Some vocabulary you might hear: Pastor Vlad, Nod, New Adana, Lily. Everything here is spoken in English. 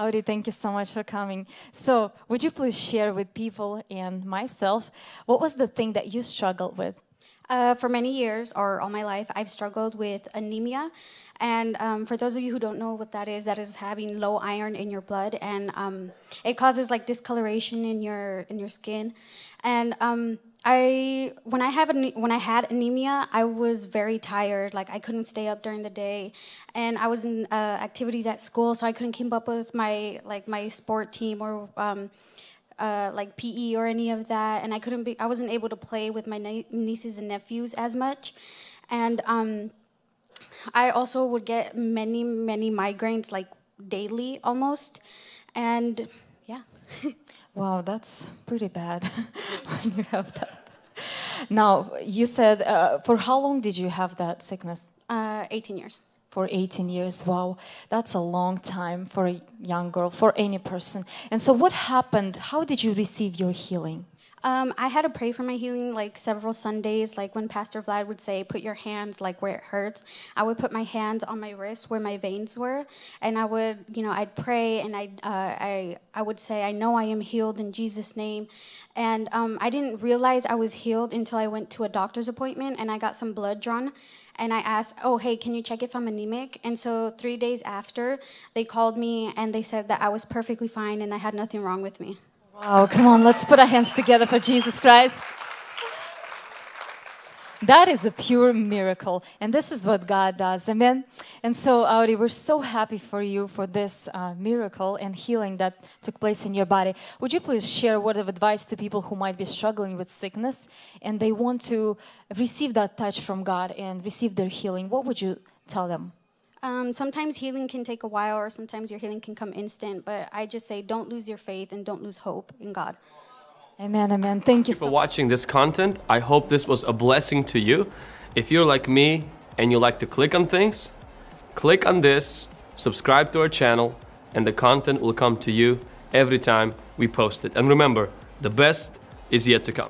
Audi, thank you so much for coming. So would you please share with people and myself, what was the thing that you struggled with? For many years, or all my life, I've struggled with anemia. And for those of you who don't know what that is having low iron in your blood, and it causes like discoloration in your skin. And when I had anemia, I was very tired. Like I couldn't stay up during the day, and I was in activities at school, so I couldn't keep up with my sport team or. Like PE or any of that, and I wasn't able to play with my nieces and nephews as much, and I also would get many migraines, like daily almost, and yeah. Wow, that's pretty bad when you have that. Now, you said, for how long did you have that sickness? 18 years. For 18 years, wow, that's a long time for a young girl, for any person. And so what happened? How did you receive your healing? I had to pray for my healing like several Sundays, like when Pastor Vlad would say, put your hands like where it hurts. I would put my hands on my wrists where my veins were, and I would, you know, I'd pray, and I would say, I know I am healed in Jesus' name. And I didn't realize I was healed until I went to a doctor's appointment, and I got some blood drawn. And I asked, oh, hey, can you check if I'm anemic? And so 3 days after, they called me and they said that I was perfectly fine and I had nothing wrong with me. Wow, come on, let's put our hands together for Jesus Christ. That is a pure miracle, and this is what God does, amen? And so, Audi, we're so happy for you for this miracle and healing that took place in your body. Would you please share a word of advice to people who might be struggling with sickness, and they want to receive that touch from God and receive their healing? What would you tell them? Sometimes healing can take a while, or sometimes your healing can come instant, but I just say don't lose your faith and don't lose hope in God. Amen, amen. Thank you so much. Thank you for watching this content. I hope this was a blessing to you. If you're like me and you like to click on things, click on this, subscribe to our channel, and the content will come to you every time we post it. And remember, the best is yet to come.